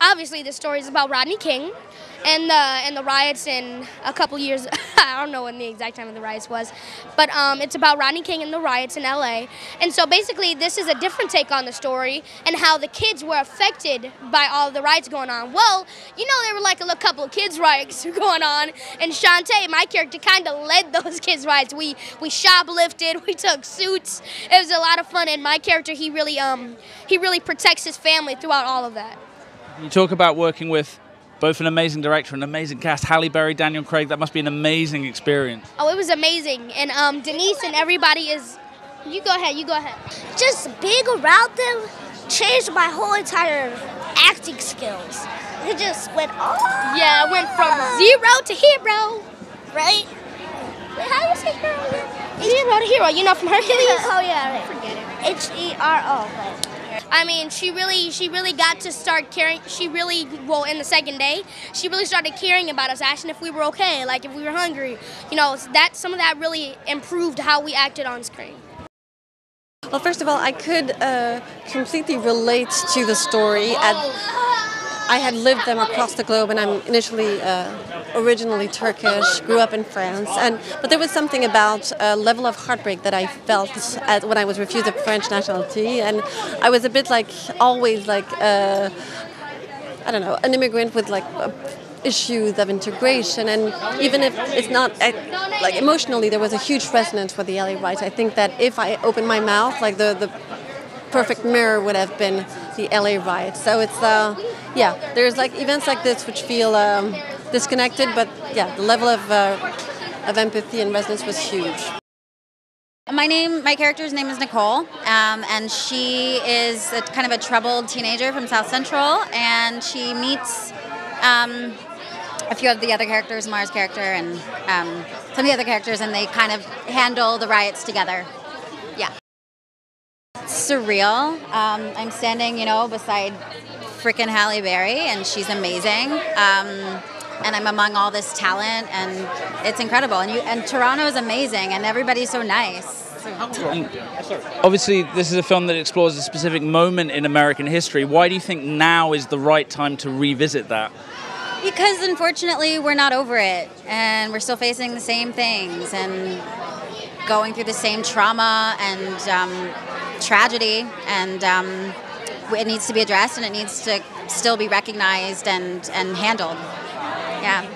obviously this story is about Rodney King and the riots in a couple years. I don't know when the exact time of the riots was, but it's about Rodney King and the riots in LA. And so basically this is a different take on the story and how the kids were affected by all the riots going on. Well, you know, there were like a little couple of kids riots going on, and Shantae, my character, kind of led those kids riots. We shoplifted, we took suits. It was a lot of fun, and my character, he really protects his family throughout all of that. You talk about working with both an amazing director and an amazing cast, Halle Berry, Daniel Craig. That must be an amazing experience. Oh, it was amazing. And Denise and everybody is... You go ahead, you go ahead. Just being around them changed my whole entire acting skills. It just went all... Oh. Yeah, it went from zero to hero. Right? Wait, how do you say hero again? Zero to hero. You know, from Hercules? Yeah. Oh, yeah, right. Forget it. H-E-R-O, right. I mean, she really got to start caring. Well, in the second day, she really started caring about us, asking if we were okay, like if we were hungry. You know, that some of that really improved how we acted on screen. Well, first of all, I could completely relate to the story. I had lived them across the globe, and I'm originally Turkish, grew up in France, but there was something about a level of heartbreak that I felt when I was refused a French nationality, and I was a bit like, always like, I don't know, an immigrant with like issues of integration, and even if it's not, like emotionally, there was a huge resonance for the LA riots. I think that if I opened my mouth, like the perfect mirror would have been the LA riots. So it's, yeah, there's like events like this which feel disconnected, but yeah, the level of empathy and resonance was huge. My character's name is Nicole, and she is kind of a troubled teenager from South Central, and she meets a few of the other characters, Mars' character, and some of the other characters, and they kind of handle the riots together. Yeah. Surreal. I'm standing, you know, beside frickin' Halle Berry, and she's amazing. And I'm among all this talent, and it's incredible. And Toronto is amazing, and everybody's so nice. Obviously, this is a film that explores a specific moment in American history. Why do you think now is the right time to revisit that? Because unfortunately, we're not over it, and we're still facing the same things, and going through the same trauma and tragedy, and it needs to be addressed, and it needs to still be recognized and handled. Yeah.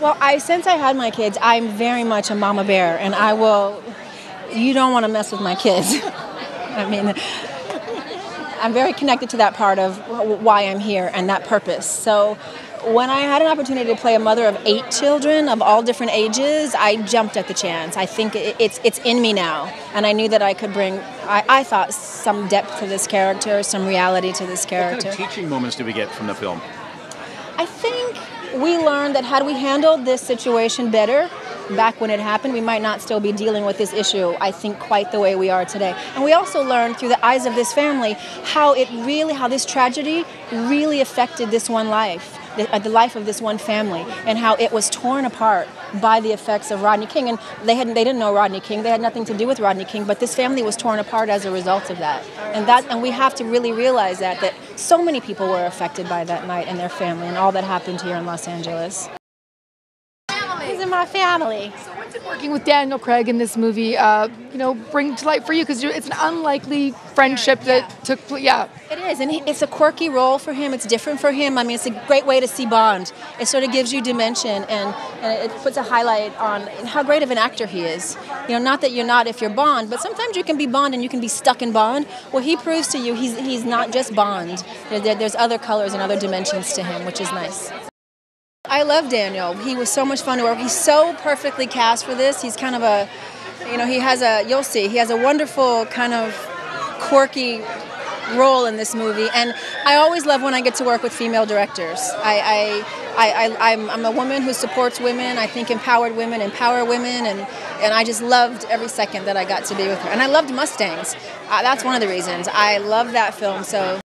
Well, since I had my kids, I'm very much a mama bear, and you don't want to mess with my kids. I mean, I'm very connected to that part of why I'm here and that purpose. So when I had an opportunity to play a mother of 8 children of all different ages, I jumped at the chance. I think it's in me now, and I knew that I could bring, I thought, some depth to this character, some reality to this character. What kind of teaching moments do we get from the film? I think we learned that had we handled this situation better back when it happened, we might not still be dealing with this issue, I think, quite the way we are today. And we also learned through the eyes of this family how this tragedy really affected this one life. The life of this one family, and how it was torn apart by the effects of Rodney King. And they didn't know Rodney King. They had nothing to do with Rodney King, but this family was torn apart as a result of that. And we have to really realize that so many people were affected by that night and their family and all that happened here in Los Angeles. He's in my family. So what did working with Daniel Craig in this movie, you know, bring to light for you? Because it's an unlikely friendship that took place. Yeah, it is, and it's a quirky role for him. It's different for him. I mean, it's a great way to see Bond. It sort of gives you dimension, and it puts a highlight on how great of an actor he is. You know, not that you're not if you're Bond, but sometimes you can be Bond and you can be stuck in Bond. Well, he proves to you he's not just Bond. There's other colors and other dimensions to him, which is nice. I love Daniel. He was so much fun to work with. He's so perfectly cast for this. He's kind of a, you know, you'll see, he has a wonderful kind of quirky role in this movie. And I always love when I get to work with female directors. I'm a woman who supports women. I think empowered women empower women, and I just loved every second that I got to be with her. And I loved Mustangs. That's one of the reasons. I love that film, so